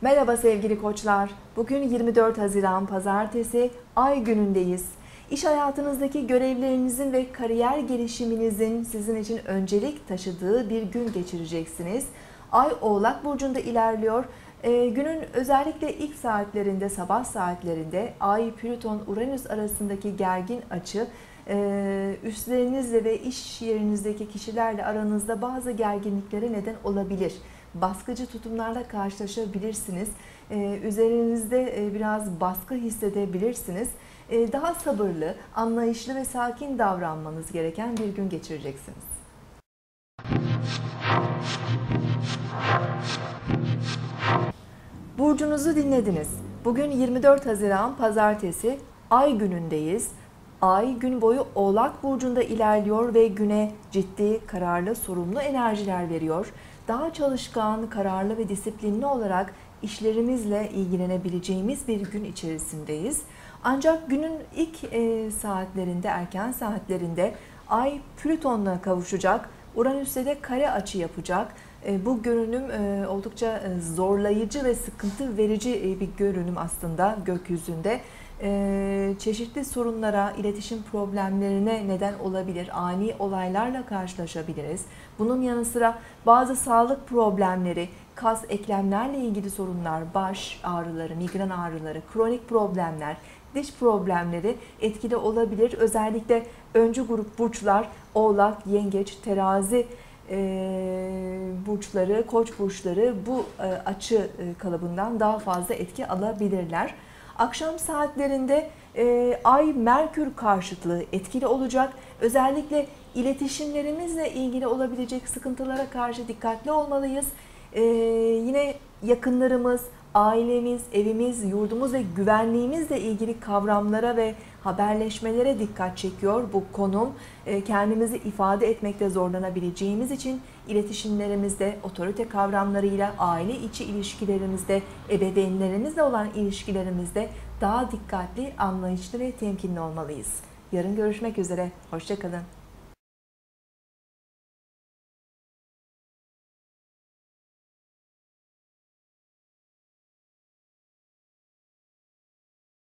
Merhaba sevgili koçlar. Bugün 24 Haziran Pazartesi, ay günündeyiz. İş hayatınızdaki görevlerinizin ve kariyer gelişiminizin sizin için öncelik taşıdığı bir gün geçireceksiniz. Ay Oğlak burcunda ilerliyor. Günün özellikle ilk saatlerinde, sabah saatlerinde Ay Plüton Uranüs arasındaki gergin açı üstlerinizle ve iş yerinizdeki kişilerle aranızda bazı gerginliklere neden olabilir. Baskıcı tutumlarla karşılaşabilirsiniz. Üzerinizde biraz baskı hissedebilirsiniz. Daha sabırlı, anlayışlı ve sakin davranmanız gereken bir gün geçireceksiniz. Burcunuzu dinlediniz. Bugün 24 Haziran Pazartesi, ay günündeyiz. Ay gün boyu Oğlak burcunda ilerliyor ve güne ciddi, kararlı, sorumlu enerjiler veriyor. Daha çalışkan, kararlı ve disiplinli olarak işlerimizle ilgilenebileceğimiz bir gün içerisindeyiz. Ancak günün ilk saatlerinde, erken saatlerinde Ay Plüton'la kavuşacak, Uranüs'te de kare açı yapacak. Bu görünüm oldukça zorlayıcı ve sıkıntı verici bir görünüm aslında gökyüzünde. Çeşitli sorunlara, iletişim problemlerine neden olabilir, ani olaylarla karşılaşabiliriz. Bunun yanı sıra bazı sağlık problemleri, kas, eklemlerle ilgili sorunlar, baş ağrıları, migren ağrıları, kronik problemler, diş problemleri etkili olabilir. Özellikle öncü grup burçlar, Oğlak, Yengeç, Terazi burçları, Koç burçları bu açı kalıbından daha fazla etki alabilirler. Akşam saatlerinde Ay Merkür karşıtlığı etkili olacak. Özellikle iletişimlerimizle ilgili olabilecek sıkıntılara karşı dikkatli olmalıyız. Yine yakınlarımız, ailemiz, evimiz, yurdumuz ve güvenliğimizle ilgili kavramlara ve haberleşmelere dikkat çekiyor bu konum. Kendimizi ifade etmekte zorlanabileceğimiz için iletişimlerimizde, otorite kavramlarıyla, aile içi ilişkilerimizde, ebeveynlerimizle olan ilişkilerimizde daha dikkatli, anlayışlı ve temkinli olmalıyız. Yarın görüşmek üzere, hoşça kalın.